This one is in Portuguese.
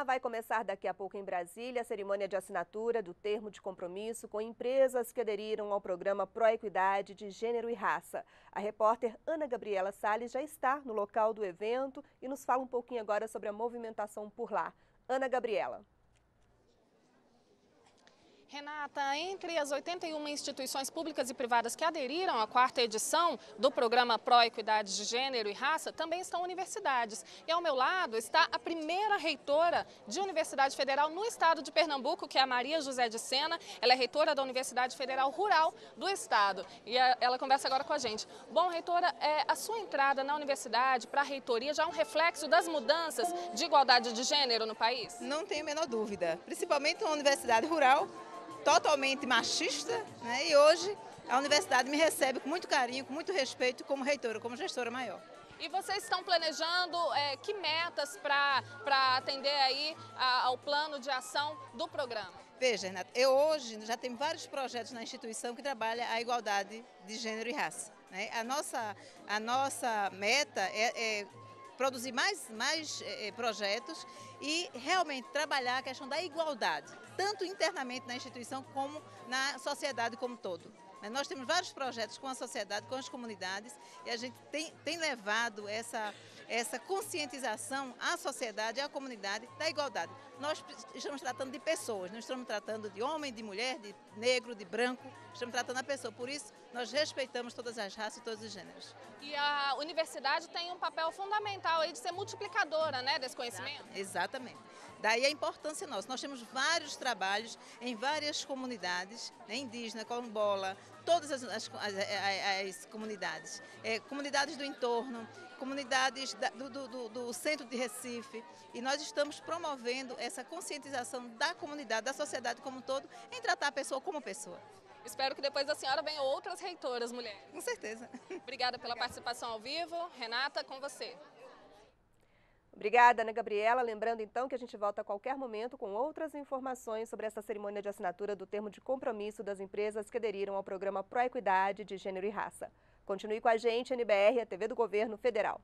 parlamentar vai começar daqui a pouco em Brasília a cerimônia de assinatura do termo de compromisso com empresas que aderiram ao programa Pró-Equidade de Gênero e Raça. A repórter Ana Gabriela Sales já está no local do evento e nos fala um pouquinho agora sobre a movimentação por lá. Ana Gabriela. Renata, entre as 81 instituições públicas e privadas que aderiram à 4ª edição do Programa Pró-Equidade de Gênero e Raça, também estão universidades. E ao meu lado está a primeira reitora de Universidade Federal no estado de Pernambuco, que é a Maria José de Sena. Ela é reitora da Universidade Federal Rural do estado. E ela conversa agora com a gente. Bom, reitora, a sua entrada na universidade para a reitoria já é um reflexo das mudanças de igualdade de gênero no país? Não tenho a menor dúvida. Principalmente uma universidade rural, totalmente machista, né? E hoje a universidade me recebe com muito carinho, com muito respeito como reitora, como gestora maior. E vocês estão planejando que metas para atender aí ao plano de ação do programa? Veja, Renata, eu hoje já tenho vários projetos na instituição que trabalham a igualdade de gênero e raça, né? A nossa meta é produzir mais projetos e realmente trabalhar a questão da igualdade, tanto internamente na instituição como na sociedade como um todo. Mas nós temos vários projetos com a sociedade, com as comunidades, e a gente tem levado essa conscientização à sociedade e à comunidade da igualdade. Nós estamos tratando de pessoas, não estamos tratando de homem, de mulher, de negro, de branco, estamos tratando a pessoa. Por isso, nós respeitamos todas as raças e todos os gêneros. E a universidade tem um papel fundamental aí de ser multiplicadora, né, desse conhecimento? Exatamente. Daí a importância nossa. Nós temos vários trabalhos em várias comunidades, né, indígena, quilombola, todas as comunidades, comunidades do entorno, comunidades do centro de Recife, e nós estamos promovendo essa conscientização da comunidade, da sociedade como um todo, em tratar a pessoa como pessoa. Espero que depois da senhora venham outras reitoras mulheres. Com certeza. Obrigada pela participação ao vivo. Renata, com você. Obrigada, Ana Gabriela. Lembrando, então, que a gente volta a qualquer momento com outras informações sobre essa cerimônia de assinatura do termo de compromisso das empresas que aderiram ao programa Pró-Equidade de Gênero e Raça. Continue com a gente, NBR, a TV do Governo Federal.